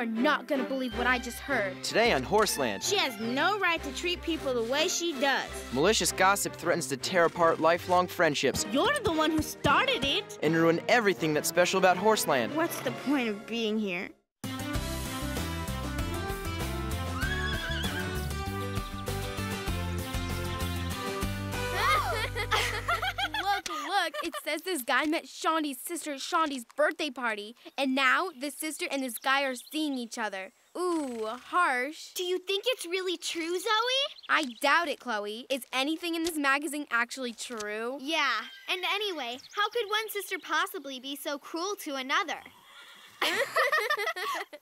are not gonna believe what I just heard. Today on Horseland. She has no right to treat people the way she does. Malicious gossip threatens to tear apart lifelong friendships. You're the one who started it. And ruin everything that's special about Horseland. What's the point of being here? Look, it says this guy met Shondi's sister at Shondi's birthday party, and now this sister and this guy are seeing each other. Ooh, harsh. Do you think it's really true, Zoe? I doubt it, Chloe. Is anything in this magazine actually true? Yeah, and anyway, how could one sister possibly be so cruel to another?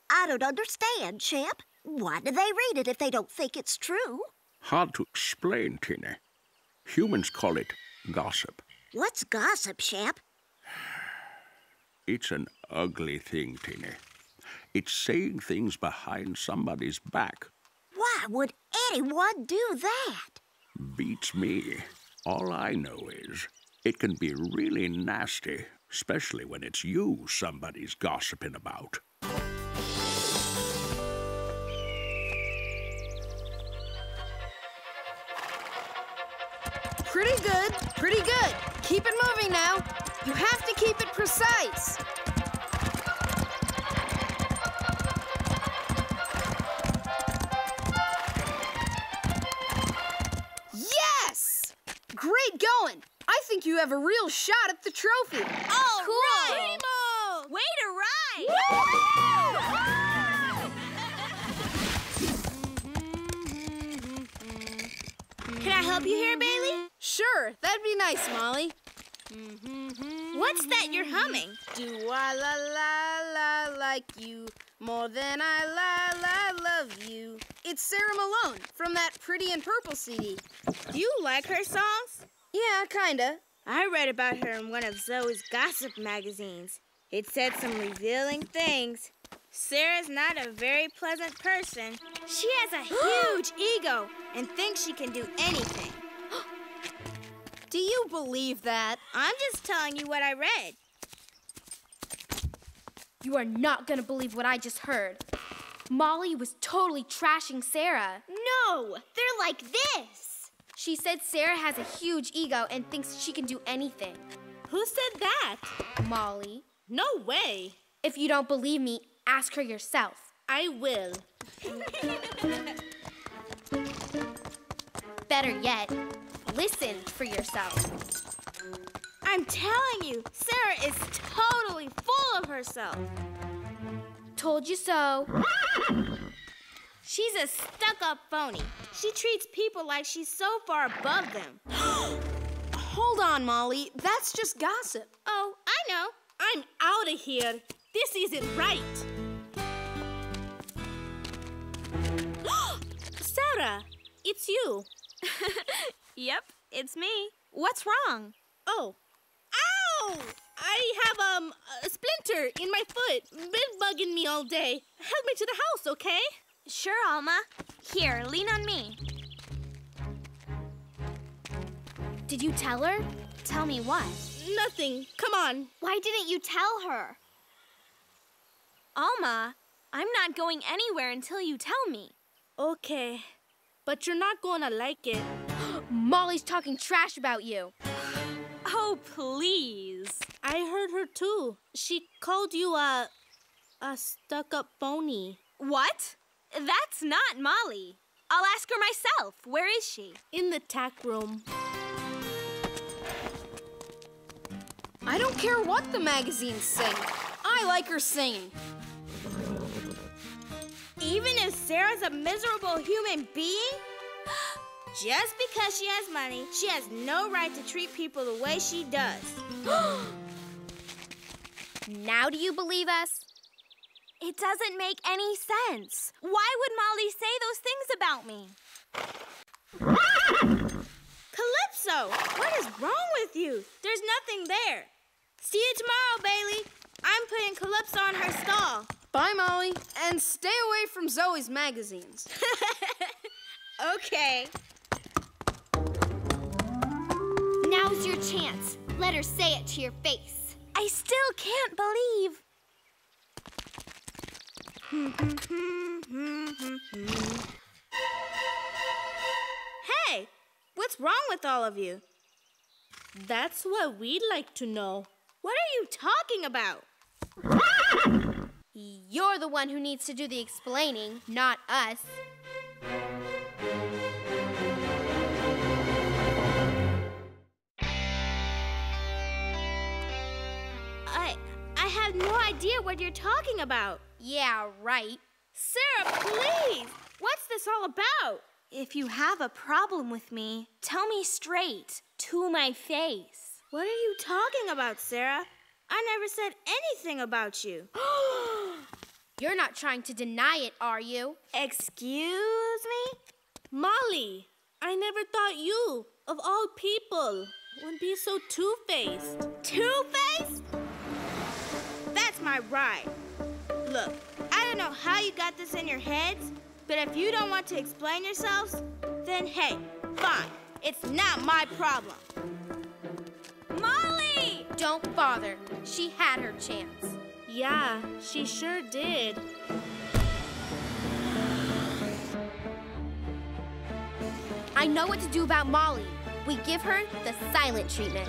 I don't understand, Champ. Why do they read it if they don't think it's true? Hard to explain, Tina. Humans call it gossip. What's gossip, Champ? It's an ugly thing, Tina. It's saying things behind somebody's back. Why would anyone do that? Beats me. All I know is it can be really nasty, especially when it's you somebody's gossiping about. Pretty good, pretty good. Keep it moving now. You have to keep it precise. Yes! Great going. I think you have a real shot at the trophy. Oh, cool. Primo! Way to ride! Woo-hoo! Can I help you here, Bailey? Sure, that'd be nice, Molly. What's that you're humming? Do I la la la like you more than I la la love you? It's Sarah Malone from that Pretty in Purple CD. You like her songs? Yeah, kinda. I read about her in one of Zoe's gossip magazines. It said some revealing things. Sarah's not a very pleasant person. She has a huge ego and thinks she can do anything. Do you believe that? I'm just telling you what I read. You are not gonna believe what I just heard. Molly was totally trashing Sarah. No, they're like this. She said Sarah has a huge ego and thinks she can do anything. Who said that? Molly. No way. If you don't believe me, ask her yourself. I will. Better yet, listen for yourself. I'm telling you, Sarah is totally full of herself. Told you so. She's a stuck-up phony. She treats people like she's so far above them. Hold on, Molly. That's just gossip. Oh, I know. I'm out of here. This isn't right. Sarah, it's you. Yep, it's me. What's wrong? Oh. Ow! I have a splinter in my foot. Been bugging me all day. Help me to the house, okay? Sure, Alma. Here, lean on me. Did you tell her? Tell me what? Nothing. Come on. Why didn't you tell her? Alma, I'm not going anywhere until you tell me. Okay, but you're not gonna like it. Molly's talking trash about you. Oh, please. I heard her too. She called you a stuck-up phony. What? That's not Molly. I'll ask her myself. Where is she? In the tack room. I don't care what the magazines say. I like her singing. Even if Sarah's a miserable human being? Just because she has money, she has no right to treat people the way she does. Now do you believe us? It doesn't make any sense. Why would Molly say those things about me? Calypso, what is wrong with you? There's nothing there. See you tomorrow, Bailey. I'm putting Calypso on her stall. Bye, Molly. And stay away from Zoe's magazines. Okay. Now's your chance. Let her say it to your face. I still can't believe. Hey, what's wrong with all of you? That's what we'd like to know. What are you talking about? You're the one who needs to do the explaining, not us. I have no idea what you're talking about. Yeah, right. Sarah, please! What's this all about? If you have a problem with me, tell me straight, to my face. What are you talking about, Sarah? I never said anything about you. You're not trying to deny it, are you? Excuse me? Molly, I never thought you, of all people, would be so two-faced. Two-faced? That's my right. Look, I don't know how you got this in your heads, but if you don't want to explain yourselves, then hey, fine. It's not my problem. Molly! Don't bother. She had her chance. Yeah, she sure did. I know what to do about Molly. We give her the silent treatment.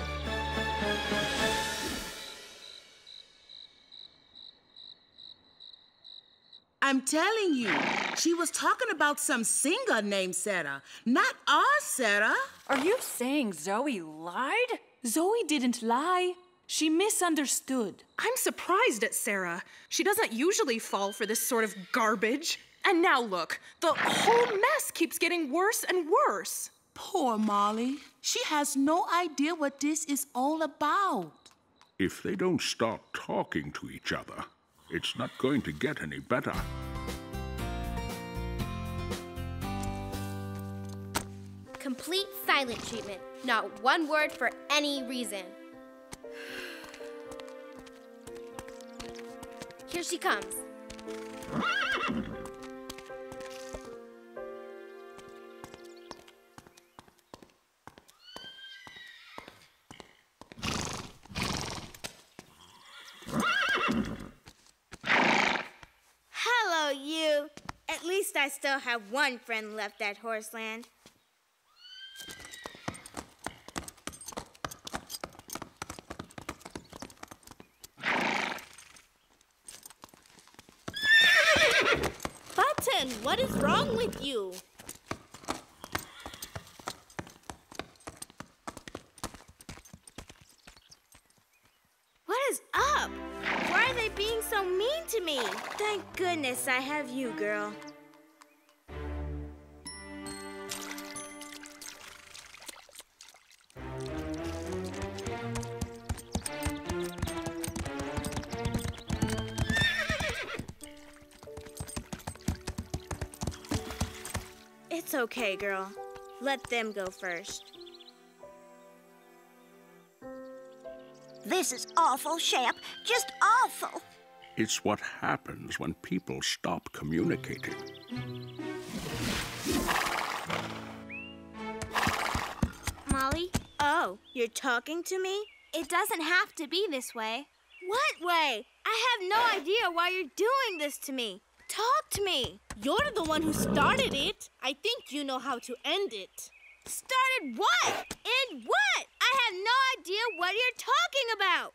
I'm telling you, she was talking about some singer named Sarah, not our Sarah. Are you saying Zoe lied? Zoe didn't lie. She misunderstood. I'm surprised at Sarah. She doesn't usually fall for this sort of garbage. And now look, the whole mess keeps getting worse and worse. Poor Molly. She has no idea what this is all about. If they don't stop talking to each other, it's not going to get any better. Complete silent treatment. Not one word for any reason. Here she comes. Hello, you. At least I still have one friend left at Horseland. What is wrong with you? What is up? Why are they being so mean to me? Thank goodness I have you, girl. It's okay, girl. Let them go first. This is awful, Shep. Just awful. It's what happens when people stop communicating. Molly? Oh, you're talking to me? It doesn't have to be this way. What way? I have no idea why you're doing this to me. Talk to me. You're the one who started it. I think you know how to end it. Started what? End what? I have no idea what you're talking about.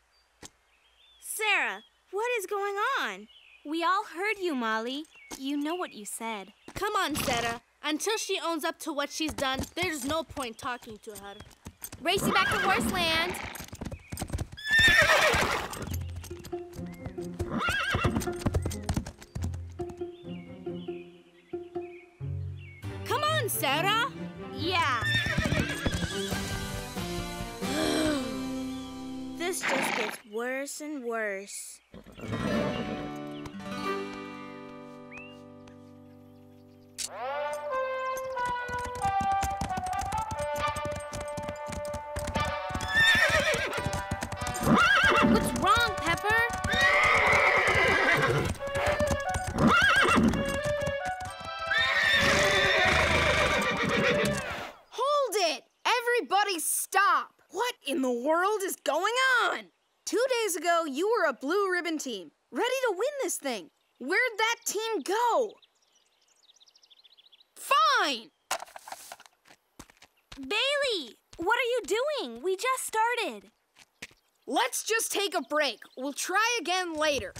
Sarah, what is going on? We all heard you, Molly. You know what you said. Come on, Sarah. Until she owns up to what she's done, there's no point talking to her. Racing back to Horseland. Sarah? Yeah. This just gets worse and worse. What's wrong, Pepper? Stop! What in the world is going on? 2 days ago, you were a blue ribbon team, ready to win this thing. Where'd that team go? Fine! Bailey, what are you doing? We just started. Let's just take a break. We'll try again later.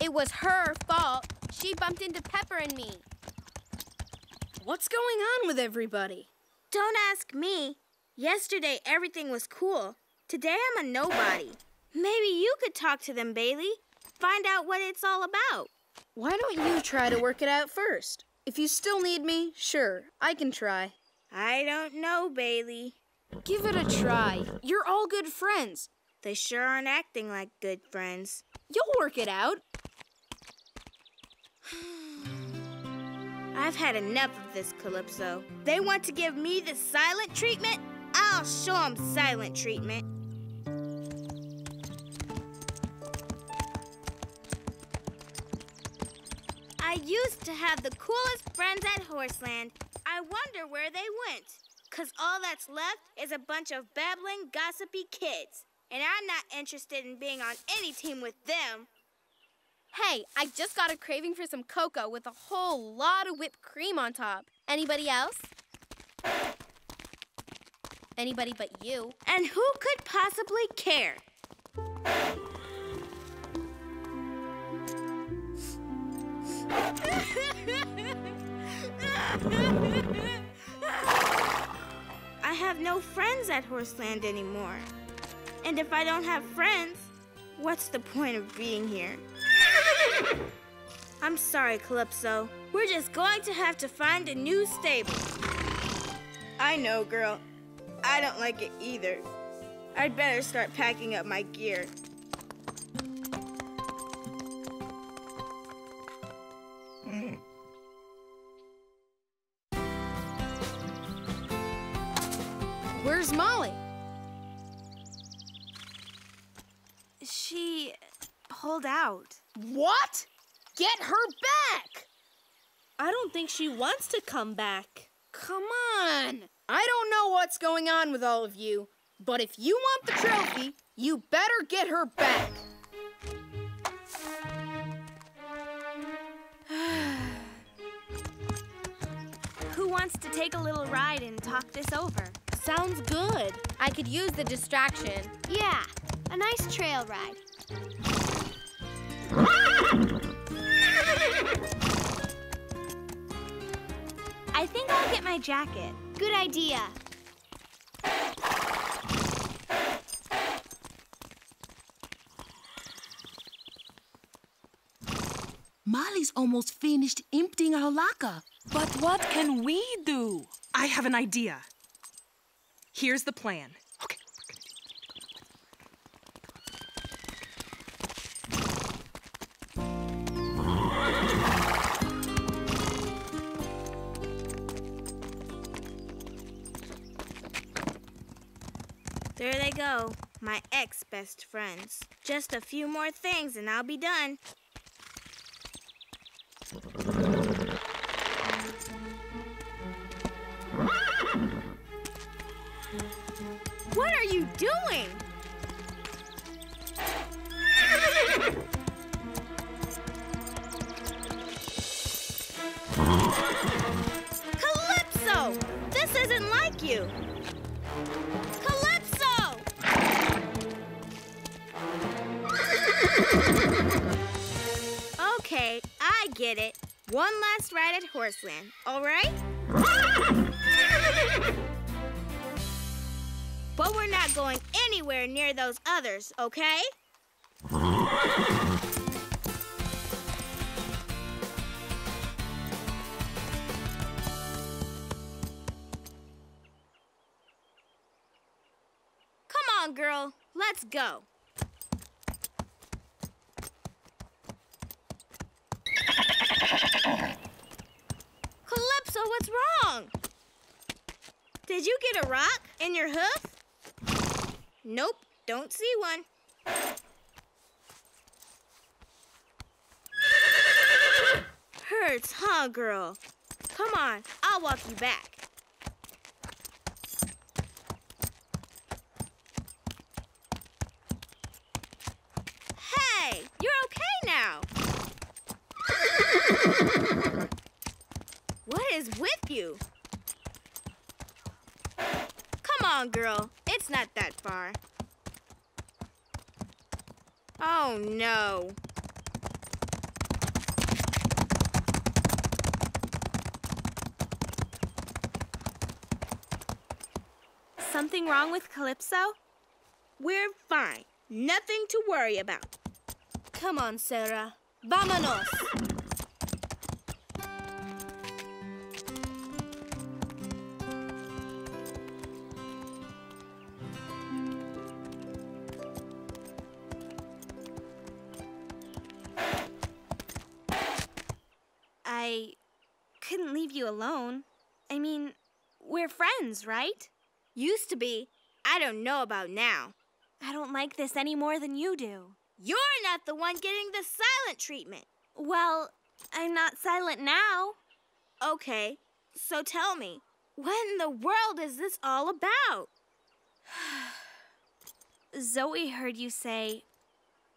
It was her fault. She bumped into Pepper and me. What's going on with everybody? Don't ask me. Yesterday, everything was cool. Today, I'm a nobody. Maybe you could talk to them, Bailey. Find out what it's all about. Why don't you try to work it out first? If you still need me, sure, I can try. I don't know, Bailey. Give it a try. You're all good friends. They sure aren't acting like good friends. You'll work it out. I've had enough of this, Calypso. They want to give me the silent treatment? I'll show them silent treatment. I used to have the coolest friends at Horseland. I wonder where they went. 'Cause all that's left is a bunch of babbling, gossipy kids. And I'm not interested in being on any team with them. Hey, I just got a craving for some cocoa with a whole lot of whipped cream on top. Anybody else? Anybody but you. And who could possibly care? I have no friends at Horseland anymore. And if I don't have friends, what's the point of being here? I'm sorry, Calypso. We're just going to have to find a new stable. I know, girl. I don't like it either. I'd better start packing up my gear. Where's Molly? She pulled out. What? Get her back! I don't think she wants to come back. Come on! I don't know what's going on with all of you, but if you want the trophy, you better get her back. Who wants to take a little ride and talk this over? Sounds good. I could use the distraction. Yeah, a nice trail ride. I think I'll get my jacket. Good idea. Molly's almost finished emptying our locker. But what can we do? I have an idea. Here's the plan. Okay. There they go, my ex-best friends. Just a few more things and I'll be done. What are you doing? Calypso! This isn't like you! Calypso! Okay, I get it. One last ride at Horseland, all right? But we're not going anywhere near those others, okay? Come on, girl. Let's go. Calypso, what's wrong? Did you get a rock in your hoof? Nope, don't see one. Hurts, huh, girl? Come on, I'll walk you back. is with you. Come on, girl. It's not that far. Oh, no. Something wrong with Calypso? We're fine. Nothing to worry about. Come on, Sarah. Vámonos! I couldn't leave you alone. I mean, we're friends, right? Used to be. I don't know about now. I don't like this any more than you do. You're not the one getting the silent treatment. Well, I'm not silent now. Okay, so tell me, what in the world is this all about? Zoe heard you say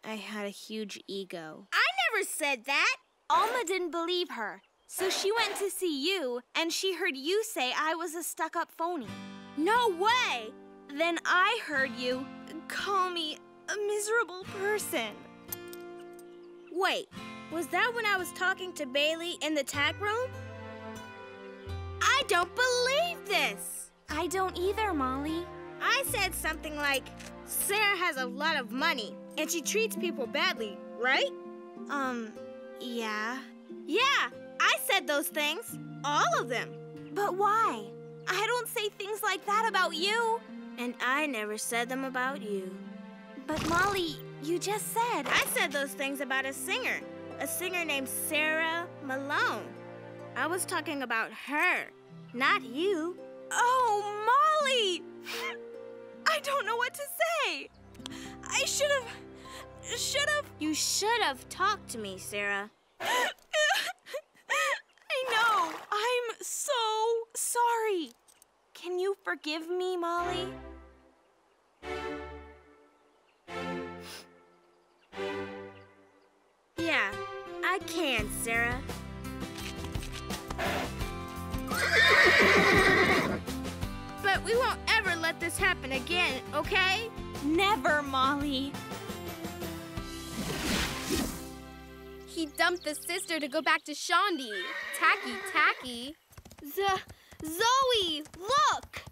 I had a huge ego. I never said that. Alma didn't believe her, so she went to see you, and she heard you say I was a stuck-up phony. No way! Then I heard you call me a miserable person. Wait, was that when I was talking to Bailey in the tag room? I don't believe this! I don't either, Molly. I said something like, Sarah has a lot of money, and she treats people badly, right? Yeah. Yeah, I said those things. All of them. But why? I don't say things like that about you. And I never said them about you. But, Molly, you just said... I said those things about a singer named Sarah Malone. I was talking about her, not you. Oh, Molly! I don't know what to say. I should have... You should have talked to me, Sarah. I know. I'm so sorry. Can you forgive me, Molly? Yeah, I can, Sarah. But we won't ever let this happen again, okay? Never, Molly. He dumped the sister to go back to Shondi. Tacky, tacky. Zoe, look!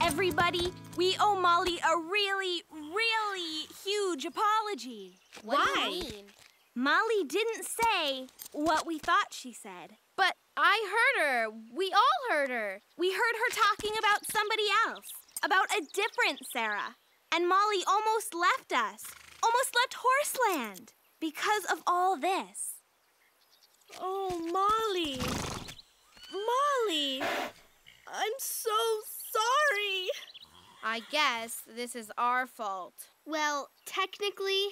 Everybody, we owe Molly a really, really huge apology. Why? Do you mean? Molly didn't say what we thought she said. But I heard her. We all heard her. We heard her talking about somebody else, about a different Sarah. And Molly almost left us, almost left Horseland because of all this. Oh, Molly. Molly, I'm so sorry. I guess this is our fault. Well, technically,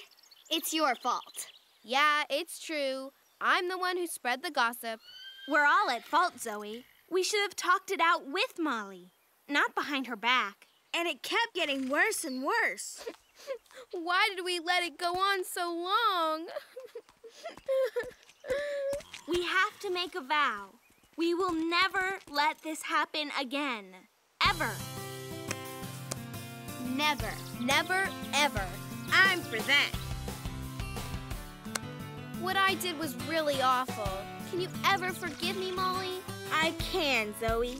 it's your fault. Yeah, it's true. I'm the one who spread the gossip. We're all at fault, Zoe. We should have talked it out with Molly, not behind her back. And it kept getting worse and worse. Why did we let it go on so long? We have to make a vow. We will never let this happen again. Ever. Never, never, ever. I'm for that. What I did was really awful. Can you ever forgive me, Molly? I can, Zoe.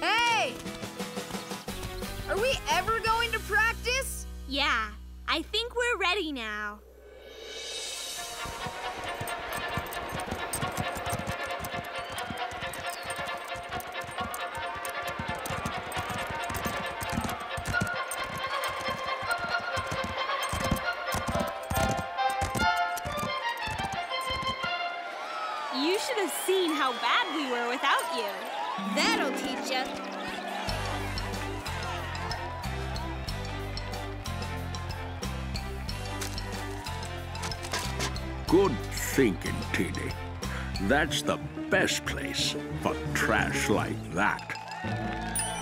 Hey! Are we ever going to practice? Yeah, I think we're ready now. You should have seen how bad we were without you. That'll teach you. Good thinking, Teeny. That's the best place for trash like that.